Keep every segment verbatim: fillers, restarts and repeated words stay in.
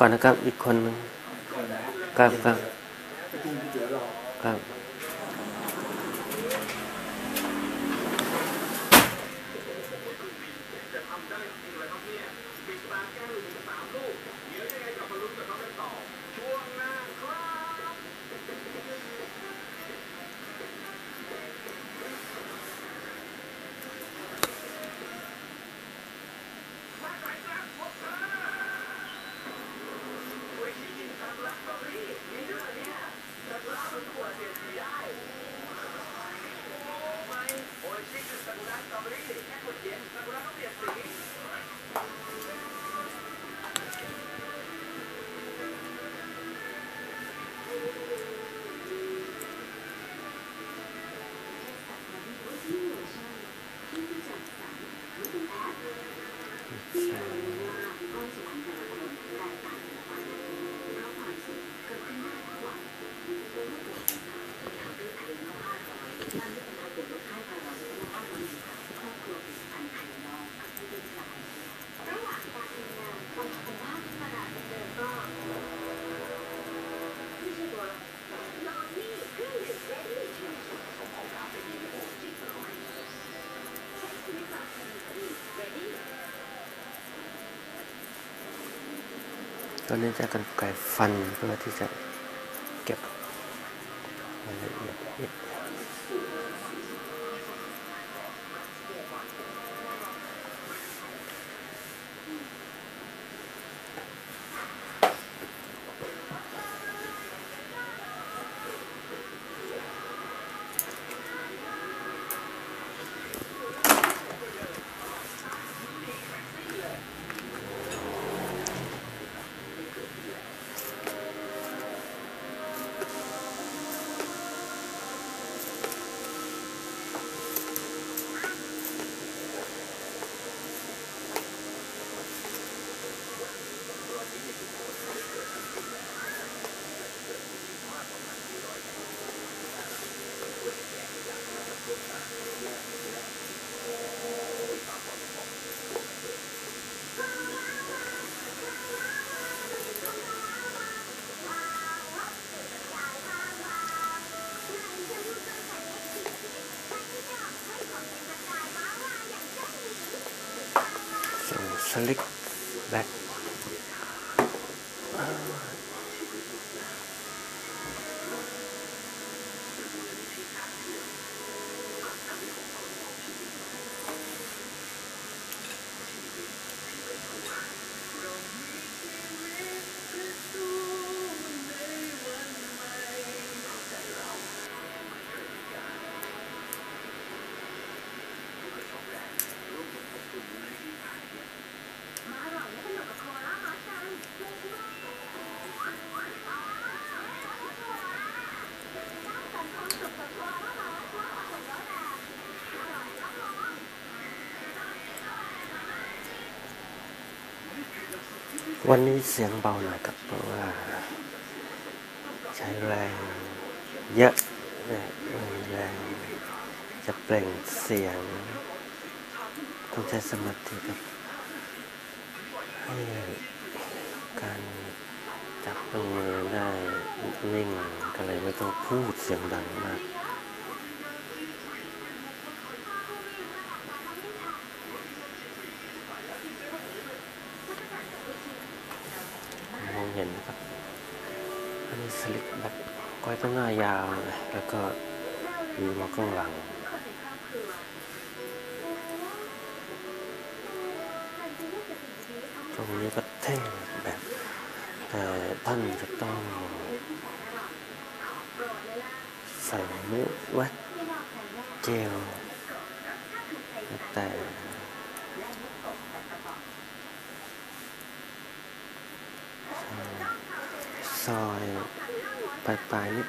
ก่อนนะครับอีกคนนึงครับครับครับตอนนี้จะกันไก่ฟันเพื่อที่จะเก็บรายละเอียดนิดSlickbackวันนี้เสียงเบาหน่อยครับเพราะว่าใช้แรงเยอะแรงจะเปล่งเสียงต้องใช้สมาธิครับให้การจับมือได้นิ่งก็เลยไม่ต้องพูดเสียงดังมากเห็นนะครับอันนี้สลิปแบบ ไว้ข้างหน้ายาวเลยแล้วก็ยืมมาข้างหลังตรงนี้ก็แท่งแบบแต่ท่านจะต้องใส่มุ้งวัดเจลแต่ซอยปลายๆนิด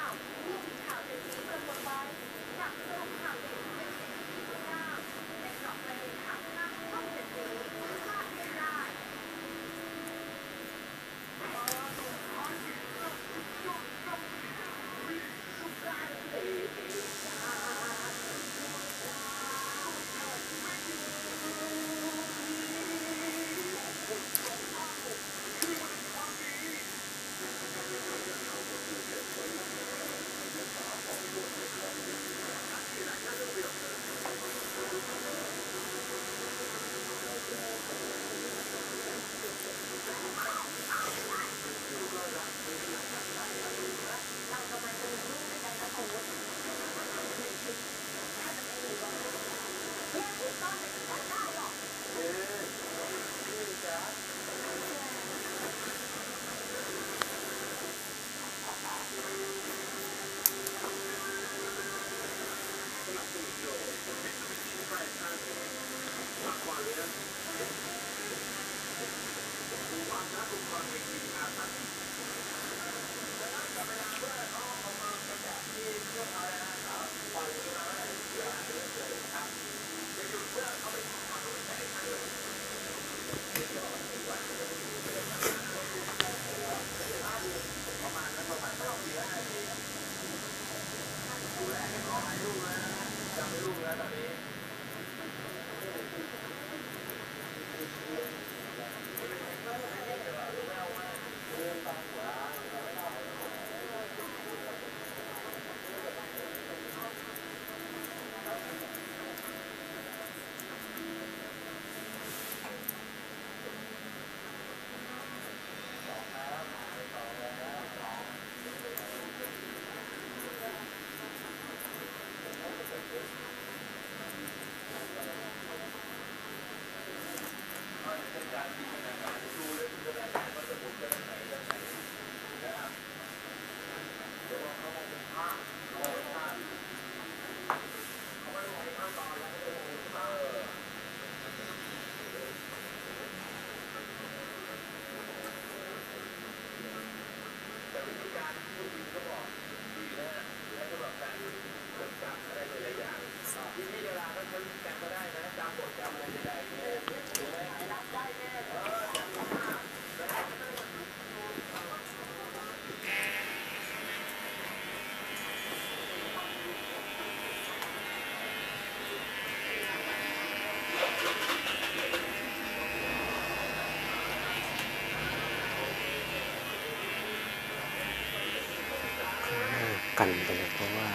กันไปเลยเพราะว่า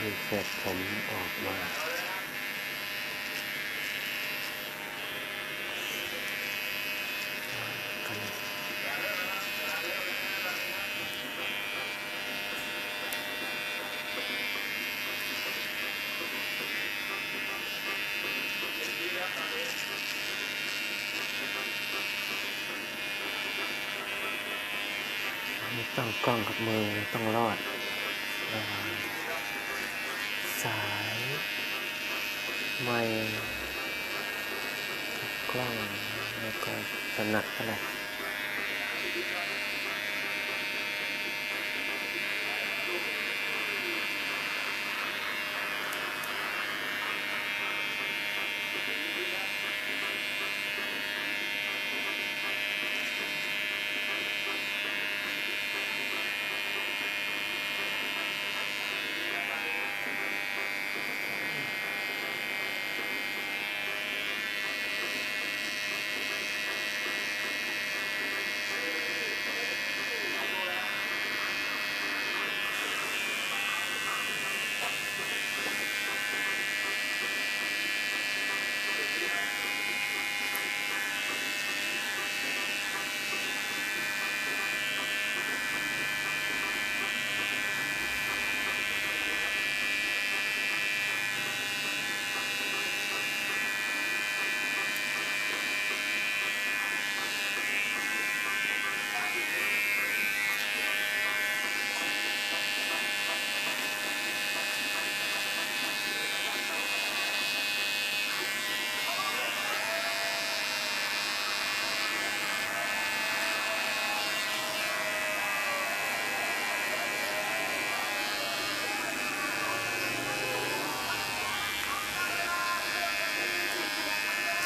มีเศษผมออกมาไม่ต้องกล้องกับมือต้องรอดสายไม่กล้องแล้วก็ถนัดอะไร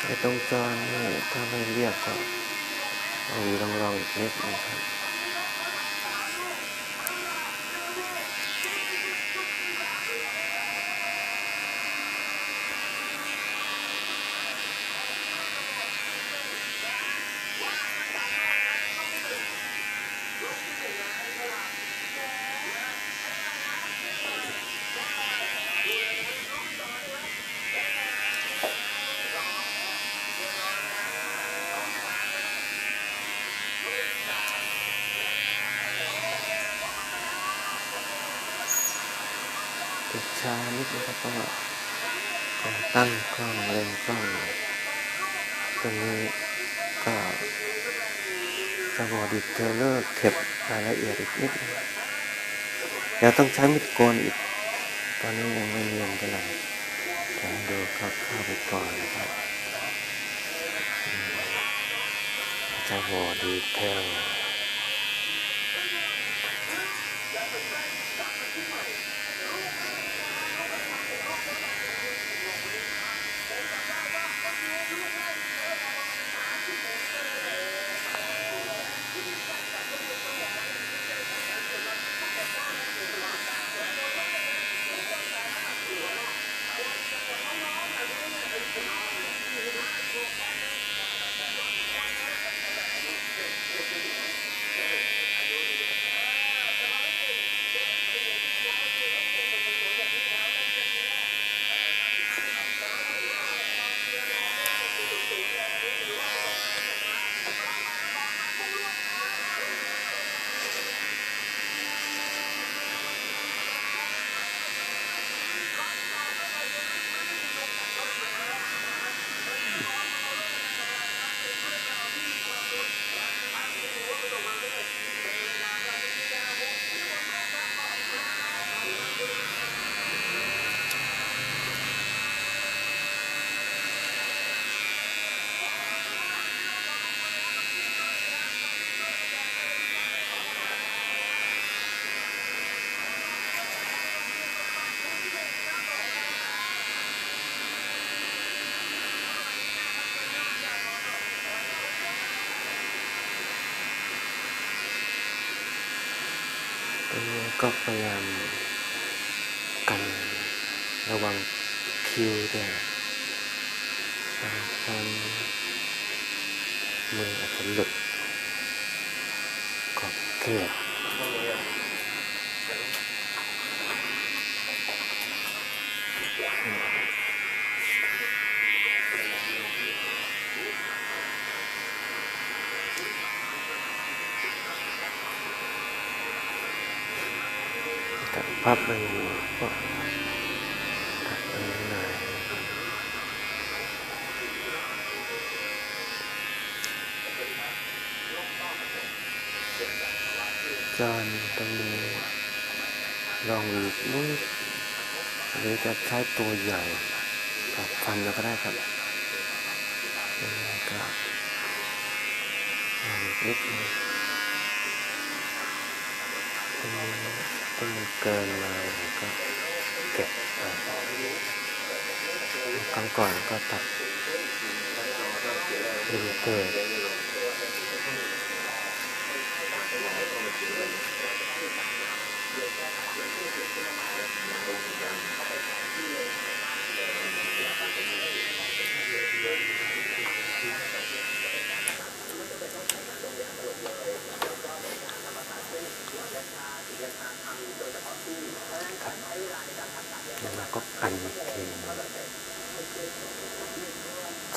ไอ้ตรงจอนี่ถ้าไม่เรียบก็เอาอยู่ลองๆอีกนิดนึงครับชานิดนะครับก็ตั้งกล้องเลนกล้องตรงนี้ก็สวอดิเทเลอร์เก็บรายละเอียดอีกนิดเดี๋ยวต้องใช้มิดโกนอีกตอนนี้ยังไม่เรียนกันเลยเดี๋ยวดูเข้าเข้าไปก่อนนะครับสวอดิเทลก็พยายามกันระวังคิวด้วยบางครั้งมืออาจจะหลุดขอบเขตภาพมันก็ตัดไปหน่อยจานตรงนี้ลองอีกนิดหรือจะใช้ตัวใหญ่กับฟันเราก็ได้ครับนะครับนิดนึงเกินมาก็เก็บครั้งก่อนก็ตัดอินเตอร์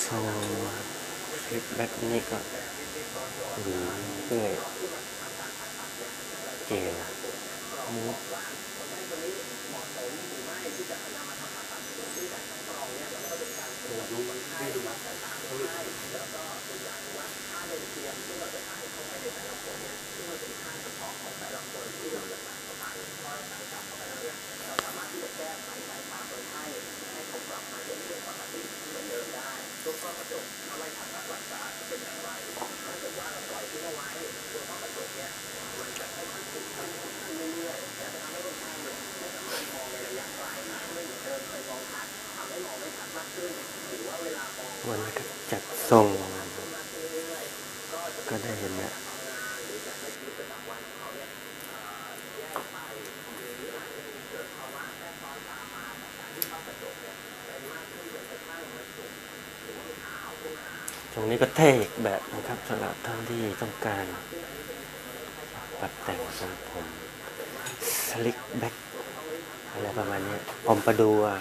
โซ่คลิปแบบนี้ก็หรือด้วยเกลือมุกวันนี้ อันนี้ก็เท่อีกแบบนะครับสำหรับท่านที่ต้องการปรับแต่งทรงผม Slickback อะไรประมาณนี้ผมประดูอ่ะ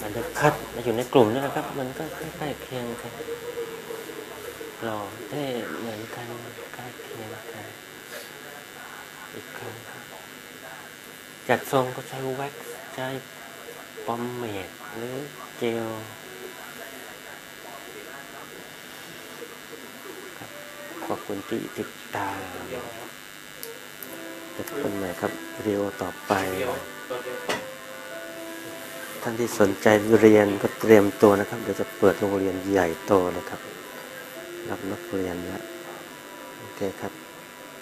มันจะคัดมาอยู่ในกลุ่มนี่นะครับมันก็ใกล้เคียงกันหล่อเท่เหมือนกันใกล้เคียงกันอีกครั้งจัดทรงก็ใช้แว็กซ์ใช้ปอมเมดหรือเจลขอบคุณที่ติดตามติดตามนะครับวิดีโอต่อไปท่านที่สนใจเรียนก็เตรียมตัวนะครับเดี๋ยวจะเปิดโรงเรียนใหญ่โตนะครับรับนักเรียนแล้วโอเคครับ